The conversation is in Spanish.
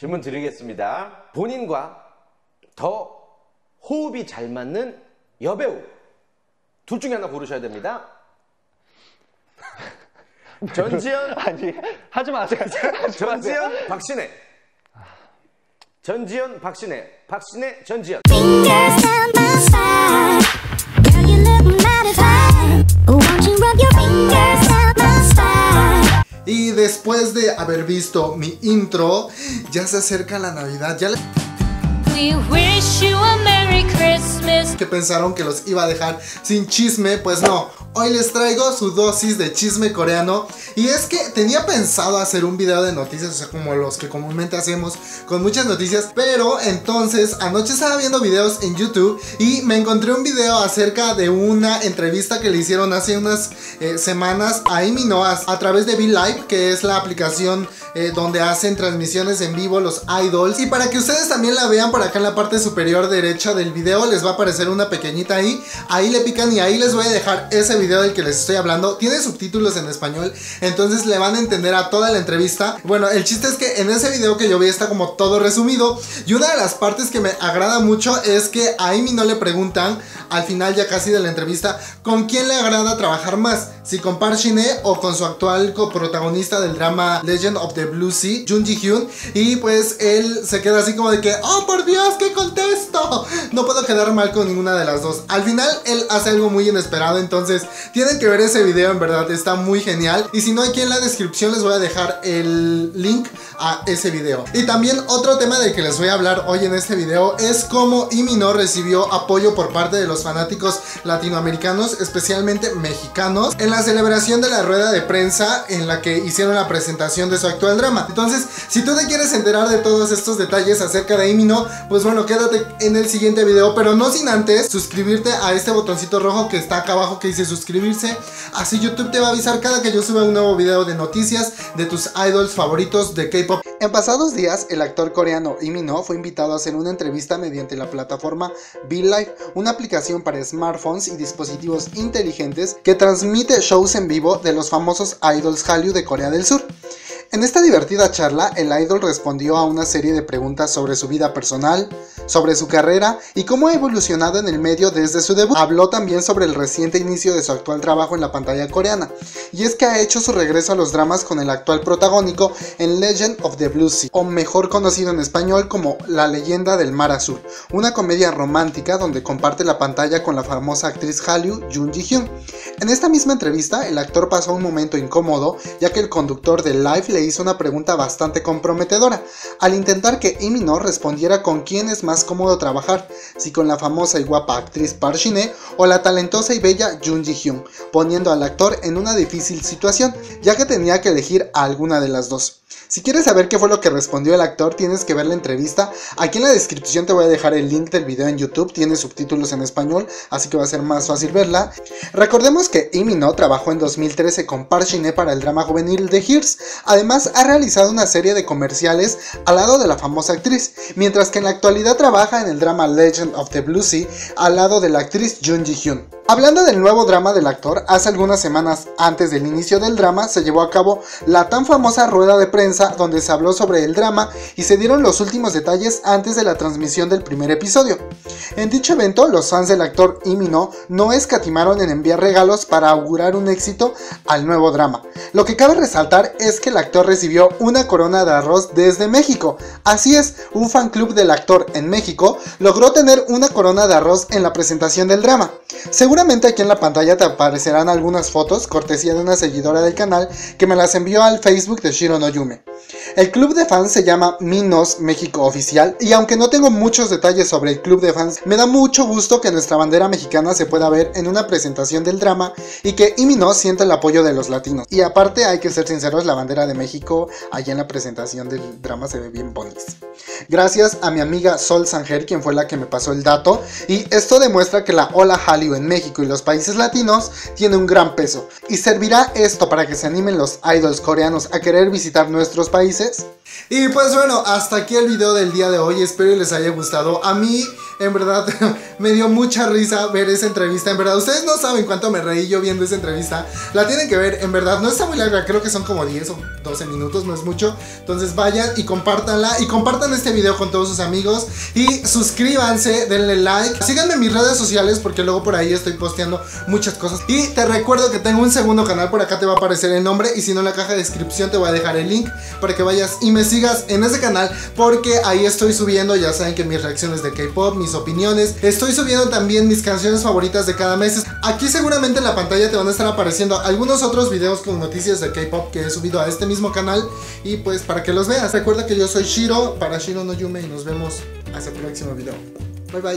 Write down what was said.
질문 드리겠습니다. 본인과 더 호흡이 잘 맞는 여배우 둘 중에 하나 고르셔야 됩니다. 전지현 아니 하지 마세요. 전지현 박신혜. 전지현 박신혜. 박신혜 전지현. Y después de haber visto mi intro, ya se acerca la Navidad. Ya We wish you a Merry Christmas. Que pensaron que los iba a dejar sin chisme, pues no. Hoy les traigo su dosis de chisme coreano. Y es que tenía pensado hacer un video de noticias, o sea, como los que comúnmente hacemos con muchas noticias. Pero entonces anoche estaba viendo videos en YouTube y me encontré un video acerca de una entrevista que le hicieron hace unas semanas a Minos a través de VLive, que es la aplicación donde hacen transmisiones en vivo los idols. Y para que ustedes también la vean, por acá en la parte superior derecha del video les va a aparecer una pequeñita ahí. Ahí le pican y ahí les voy a dejar ese video del que les estoy hablando. Tiene subtítulos en español, entonces le van a entender a toda la entrevista. Bueno, el chiste es que en ese video que yo vi está como todo resumido, y una de las partes que me agrada mucho es que a Minos le preguntan al final ya casi de la entrevista con quién le agrada trabajar más, si con Park Shin Hye o con su actual coprotagonista del drama Legend of the Blue Sea, Jun Ji Hyun. Y pues él se queda así como de que, oh por Dios, ¿qué contesto? No puedo quedar mal con ninguna de las dos. Al final él hace algo muy inesperado, entonces tienen que ver ese video, en verdad está muy genial. Y si no, aquí en la descripción les voy a dejar el link a ese video. Y también otro tema del que les voy a hablar hoy en este video es cómo Minos recibió apoyo por parte de los fanáticos latinoamericanos, especialmente mexicanos, en la celebración de la rueda de prensa en la que hicieron la presentación de su actual drama. Entonces, si tú te quieres enterar de todos estos detalles acerca de Minos, pues bueno, quédate en el siguiente video, pero no sin antes suscribirte a este botoncito rojo que está acá abajo que dice suscribirse. Así YouTube te va a avisar cada que yo suba un nuevo video de noticias de tus idols favoritos de K-pop. En pasados días, el actor coreano Lee Min Ho fue invitado a hacer una entrevista mediante la plataforma VLive, una aplicación para smartphones y dispositivos inteligentes que transmite shows en vivo de los famosos idols Hallyu de Corea del Sur. En esta divertida charla, el idol respondió a una serie de preguntas sobre su vida personal, sobre su carrera y cómo ha evolucionado en el medio desde su debut. Habló también sobre el reciente inicio de su actual trabajo en la pantalla coreana, y es que ha hecho su regreso a los dramas con el actual protagónico en Legend of the Blue Sea, o mejor conocido en español como La Leyenda del Mar Azul, una comedia romántica donde comparte la pantalla con la famosa actriz Hallyu Jun Ji Hyun. En esta misma entrevista, el actor pasó un momento incómodo, ya que el conductor de Live le hizo una pregunta bastante comprometedora al intentar que Minos respondiera con quién es más cómodo trabajar, si con la famosa y guapa actriz Park Shin Hye o la talentosa y bella Jun Ji Hyun, poniendo al actor en una difícil situación, ya que tenía que elegir a alguna de las dos. Si quieres saber qué fue lo que respondió el actor, tienes que ver la entrevista. Aquí en la descripción te voy a dejar el link del video en YouTube, tiene subtítulos en español, así que va a ser más fácil verla. Recordemos que Minos trabajó en 2013 con Park Shin Hye para el drama juvenil The Heirs. Además, ha realizado una serie de comerciales al lado de la famosa actriz, mientras que en la actualidad trabaja en el drama Legend of the Blue Sea al lado de la actriz Jun Ji Hyun. Hablando del nuevo drama del actor, hace algunas semanas antes del inicio del drama se llevó a cabo la tan famosa rueda de prensa donde se habló sobre el drama y se dieron los últimos detalles antes de la transmisión del primer episodio. En dicho evento, los fans del actor Minos no escatimaron en enviar regalos para augurar un éxito al nuevo drama. Lo que cabe resaltar es que el actor recibió una corona de arroz desde México. Así es, un fan club del actor en México logró tener una corona de arroz en la presentación del drama. Seguramente aquí en la pantalla te aparecerán algunas fotos cortesía de una seguidora del canal que me las envió al Facebook de Shiro no Yume. El club de fans se llama Minos México Oficial, y aunque no tengo muchos detalles sobre el club de fans, me da mucho gusto que nuestra bandera mexicana se pueda ver en una presentación del drama y que Minos sienta el apoyo de los latinos. Y aparte hay que ser sinceros, la bandera de México allá en la presentación del drama se ve bien bonita. Gracias a mi amiga Sol Sanger, quien fue la que me pasó el dato, y esto demuestra que la ola Hallyu en México y los países latinos tiene un gran peso. ¿Y servirá esto para que se animen los idols coreanos a querer visitar nuestros países? Y pues bueno, hasta aquí el video del día de hoy, espero que les haya gustado. A mí en verdad me dio mucha risa ver esa entrevista. En verdad, ustedes no saben cuánto me reí yo viendo esa entrevista. La tienen que ver, en verdad, no está muy larga. Creo que son como 10 o 12 minutos, no es mucho. Entonces vayan y compártanla. Y compartan este video con todos sus amigos. Y suscríbanse, denle like. Síganme en mis redes sociales porque luego por ahí estoy posteando muchas cosas. Y te recuerdo que tengo un segundo canal, por acá te va a aparecer el nombre. Y si no, en la caja de descripción te voy a dejar el link para que vayas y me sigas en ese canal, porque ahí estoy subiendo, ya saben que mis reacciones de K-pop, mis opiniones. Estoy subiendo también mis canciones favoritas de cada mes. Aquí seguramente en la pantalla te van a estar apareciendo algunos otros videos con noticias de K-pop que he subido a este mismo canal. Y pues para que los veas, recuerda que yo soy Shiro, para Shiro no Yume, y nos vemos hasta el próximo video. Bye bye.